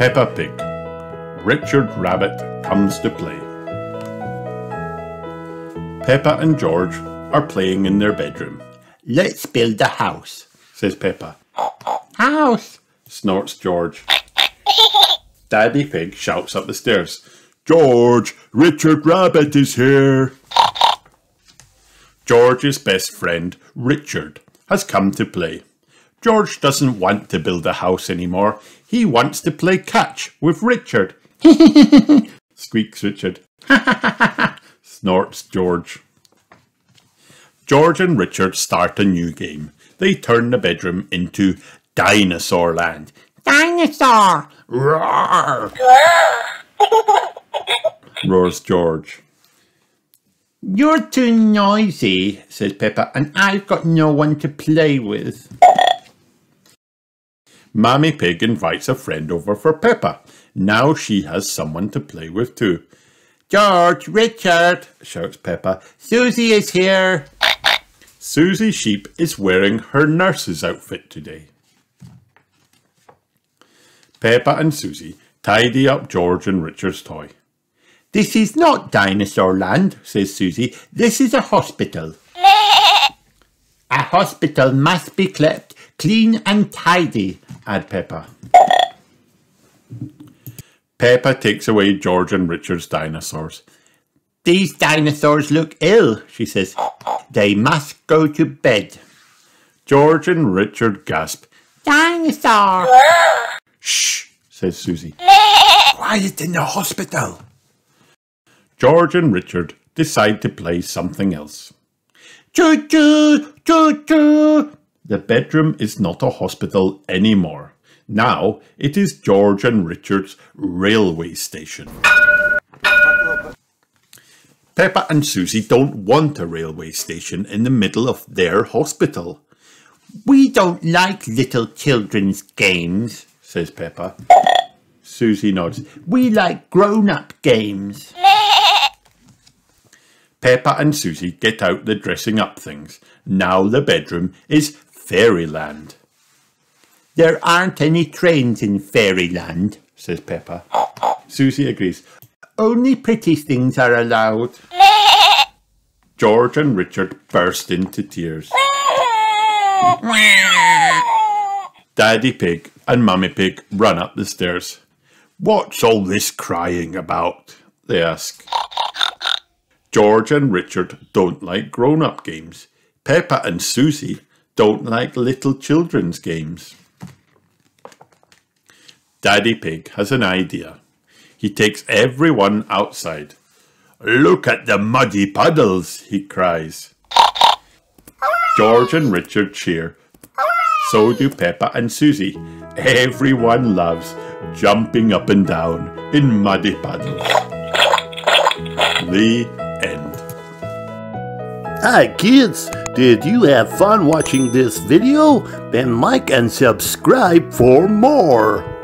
Peppa Pig. Richard Rabbit comes to play. Peppa and George are playing in their bedroom. Let's build a house, says Peppa. House, snorts George. Daddy Pig shouts up the stairs. George, Richard Rabbit is here. George's best friend, Richard, has come to play. George doesn't want to build a house anymore. He wants to play catch with Richard. Squeaks Richard. Snorts George. George and Richard start a new game. They turn the bedroom into Dinosaur Land. Dinosaur! Roar! Roars George. You're too noisy, says Peppa, and I've got no one to play with. Mammy Pig invites a friend over for Peppa. Now she has someone to play with too. George, Richard, shouts Peppa. Suzy is here. Suzy Sheep is wearing her nurse's outfit today. Peppa and Suzy tidy up George and Richard's toy. This is not Dinosaur Land, says Suzy. This is a hospital. A hospital must be kept clean and tidy, add Peppa. Peppa takes away George and Richard's dinosaurs. These dinosaurs look ill, she says. They must go to bed. George and Richard gasp. Dinosaur! Shh, says Suzy. Quiet in the hospital. George and Richard decide to play something else. Choo-choo! Choo-choo! The bedroom is not a hospital anymore. Now it is George and Richard's railway station. Peppa and Suzy don't want a railway station in the middle of their hospital. We don't like little children's games, says Peppa. Suzy nods. We like grown-up games. Peppa and Suzy get out the dressing up things. Now the bedroom is Fairyland. There aren't any trains in Fairyland, says Peppa. Suzy agrees. Only pretty things are allowed. George and Richard burst into tears. Daddy Pig and Mummy Pig run up the stairs. What's all this crying about? They ask. George and Richard don't like grown-up games. Peppa and Suzy don't like little children's games. Daddy Pig has an idea. He takes everyone outside. Look at the muddy puddles, he cries. George and Richard cheer. So do Peppa and Suzy. Everyone loves jumping up and down in muddy puddles. The end. Hi kids, did you have fun watching this video? Then like and subscribe for more!